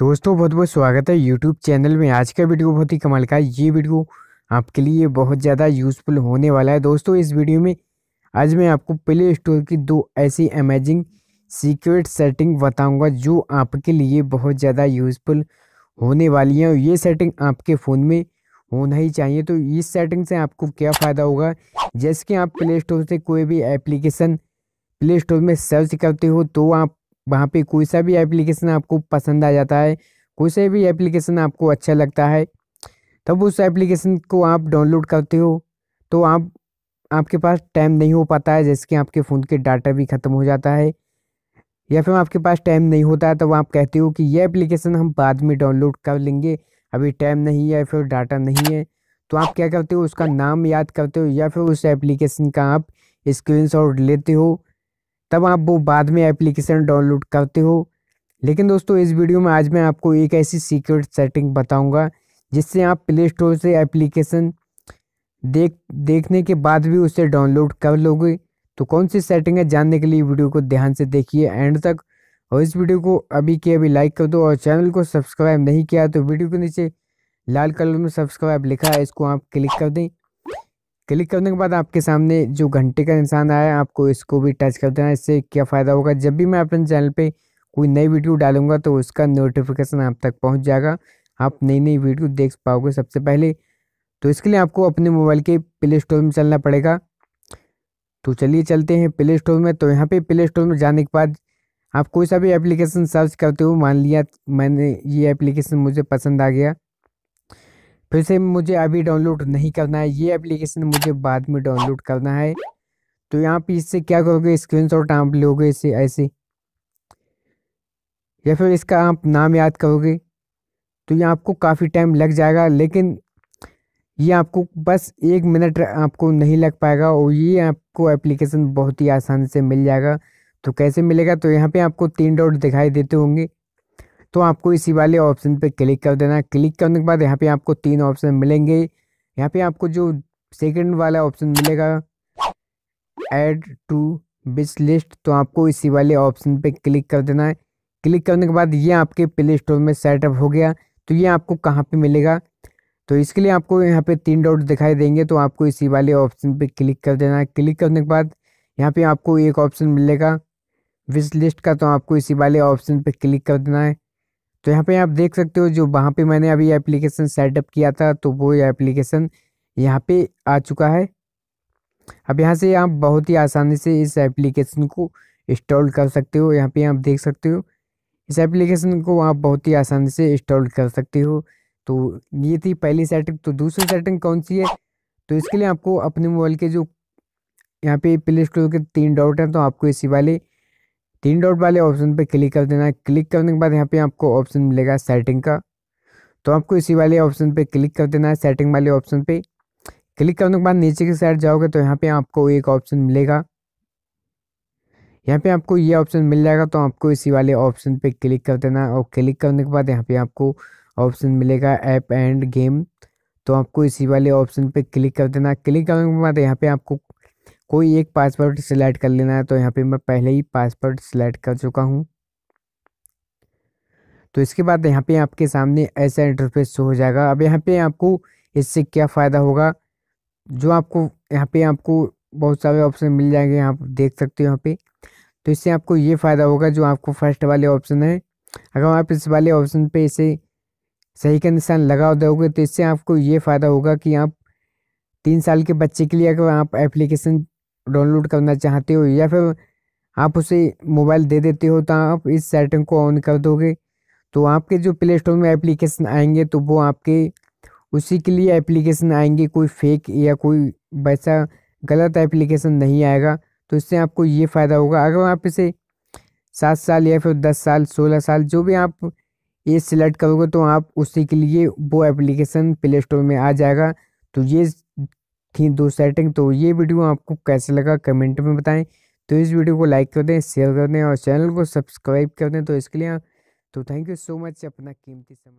दोस्तों बहुत बहुत स्वागत है यूट्यूब चैनल में। आज का वीडियो बहुत ही कमाल का है। ये वीडियो आपके लिए बहुत ज़्यादा यूज़फुल होने वाला है। दोस्तों इस वीडियो में आज मैं आपको प्ले स्टोर की दो ऐसी अमेजिंग सीक्रेट सेटिंग बताऊंगा जो आपके लिए बहुत ज़्यादा यूज़फुल होने वाली है। ये सेटिंग आपके फ़ोन में होना ही चाहिए। तो इस सेटिंग से आपको क्या फ़ायदा होगा, जैसे कि आप प्ले स्टोर से कोई भी एप्लीकेशन प्ले स्टोर में सर्च करते हो तो आप वहाँ पे कोई सा भी एप्लीकेशन आपको पसंद आ जाता है, कोई सा भी एप्लीकेशन आपको अच्छा लगता है, तब उस एप्लीकेशन को आप डाउनलोड करते हो तो आपके पास टाइम नहीं हो पाता है, जैसे कि आपके फ़ोन के डाटा भी ख़त्म हो जाता है या फिर आपके पास टाइम नहीं होता है। तब आप कहते हो कि ये एप्लीकेशन हम बाद में डाउनलोड कर लेंगे, अभी टाइम नहीं है या फिर डाटा नहीं है। तो आप क्या करते हो, उसका नाम याद करते हो या फिर उस एप्लीकेशन का आप स्क्रीनशॉट लेते हो, तब आप वो बाद में एप्लीकेशन डाउनलोड करते हो। लेकिन दोस्तों इस वीडियो में आज मैं आपको एक ऐसी सीक्रेट सेटिंग बताऊंगा जिससे आप प्ले स्टोर से एप्लीकेशन देखने के बाद भी उसे डाउनलोड कर लोगे। तो कौन सी सेटिंग है जानने के लिए वीडियो को ध्यान से देखिए एंड तक, और इस वीडियो को अभी के अभी लाइक कर दो। और चैनल को सब्सक्राइब नहीं किया तो वीडियो के नीचे लाल कलर में सब्सक्राइब लिखा है, इसको आप क्लिक कर दें। क्लिक करने के बाद आपके सामने जो घंटे का निशान आया है आपको इसको भी टच कर देना है। इससे क्या फ़ायदा होगा, जब भी मैं अपने चैनल पे कोई नई वीडियो डालूंगा तो उसका नोटिफिकेशन आप तक पहुंच जाएगा, आप नई नई वीडियो देख पाओगे सबसे पहले। तो इसके लिए आपको अपने मोबाइल के प्ले स्टोर में चलना पड़ेगा। तो चलिए चलते हैं प्ले स्टोर में। तो यहाँ पर प्ले स्टोर में जाने के बाद आप कोई सा भी एप्लीकेशन सर्च करते हो। मान लिया मैंने ये एप्लीकेशन मुझे पसंद आ गया, फिर से मुझे अभी डाउनलोड नहीं करना है, ये एप्लीकेशन मुझे बाद में डाउनलोड करना है। तो यहाँ पे इससे क्या करोगे, स्क्रीनशॉट आप लोगे इसे ऐसे या फिर इसका आप नाम याद करोगे। तो ये आपको काफ़ी टाइम लग जाएगा, लेकिन ये आपको बस 1 मिनट आपको नहीं लग पाएगा और ये आपको एप्लीकेशन बहुत ही आसानी से मिल जाएगा। तो कैसे मिलेगा, तो यहाँ पर आपको 3 डॉट दिखाई देते होंगे, तो आपको इसी वाले ऑप्शन पे क्लिक कर देना। क्लिक करने के बाद यहाँ पे आपको 3 ऑप्शन मिलेंगे। यहाँ पे आपको जो सेकंड वाला ऑप्शन मिलेगा ऐड टू विश लिस्ट, तो आपको इसी वाले ऑप्शन पे क्लिक कर देना है। क्लिक करने के बाद ये आपके प्ले स्टोर में सेटअप हो गया। तो ये आपको कहाँ पे मिलेगा, तो इसके लिए आपको यहाँ पे 3 डॉट दिखाई देंगे, तो आपको इसी वाले ऑप्शन पर क्लिक कर देना है। क्लिक करने के बाद यहाँ पर आपको एक ऑप्शन मिलेगा विश लिस्ट का, तो आपको इसी वाले ऑप्शन पर क्लिक कर देना है। तो यहाँ पे आप देख सकते हो जो वहाँ पे मैंने अभी एप्लीकेशन सेटअप किया था तो वो एप्लीकेशन यहाँ पे आ चुका है। अब यहाँ से आप बहुत ही आसानी से इस एप्लीकेशन को इंस्टॉल कर सकते हो। यहाँ पे आप देख सकते हो इस एप्लीकेशन को आप बहुत ही आसानी से इंस्टॉल कर सकते हो। तो ये थी पहली सेटिंग। तो दूसरी सेटिंग कौन सी है, तो इसके लिए आपको अपने मोबाइल के जो यहाँ पे प्ले स्टोर के 3 डॉट हैं, तो आपको इसी वाले 3 डॉट वाले ऑप्शन पे क्लिक कर देना है। क्लिक करने के बाद यहाँ पे आपको ऑप्शन मिलेगा सेटिंग का, तो आपको इसी वाले ऑप्शन पे क्लिक कर देना है। सेटिंग वाले ऑप्शन पे क्लिक करने के बाद नीचे की साइड जाओगे तो यहाँ पे आपको एक ऑप्शन मिलेगा, यहाँ पे आपको ये ऑप्शन मिल जाएगा, तो आपको इसी वाले ऑप्शन पे क्लिक कर देना है। और क्लिक करने के बाद यहाँ पे आपको ऑप्शन मिलेगा ऐप एंड गेम, तो आपको इसी वाले ऑप्शन पर क्लिक कर देना है। क्लिक करने के बाद यहाँ पे आपको कोई एक पासवर्ड सिलेक्ट कर लेना है, तो यहाँ पे मैं पहले ही पासवर्ड सिलेक्ट कर चुका हूँ। तो इसके बाद यहाँ पे आपके सामने ऐसा इंटरफेस हो जाएगा। अब यहाँ पे आपको इससे क्या फ़ायदा होगा, जो आपको यहाँ पे आपको बहुत सारे ऑप्शन मिल जाएंगे, आप देख सकते हो यहाँ पे। तो इससे आपको ये फ़ायदा होगा, जो आपको फर्स्ट वाले ऑप्शन है अगर आप इस वाले ऑप्शन पर इसे सही का निशान लगा दोगे तो इससे आपको ये फ़ायदा होगा कि आप 3 साल के बच्चे के लिए अगर आप एप्लीकेशन डाउनलोड करना चाहते हो या फिर आप उसे मोबाइल दे देते हो तो आप इस सेटिंग को ऑन कर दोगे, तो आपके जो प्ले स्टोर में एप्लीकेशन आएंगे तो वो आपके उसी के लिए एप्लीकेशन आएंगे, कोई फेक या कोई वैसा गलत एप्लीकेशन नहीं आएगा। तो इससे आपको ये फ़ायदा होगा। अगर आप इसे 7 साल या फिर 10 साल 16 साल जो भी आप ये सिलेक्ट करोगे तो आप उसी के लिए वो एप्लीकेशन प्ले स्टोर में आ जाएगा। तो ये थी 2 सेटिंग। तो ये वीडियो आपको कैसे लगा कमेंट में बताएं। तो इस वीडियो को लाइक कर दें, शेयर कर दें और चैनल को सब्सक्राइब कर दें। तो इसके लिए तो थैंक यू सो मच, अपना कीमती समय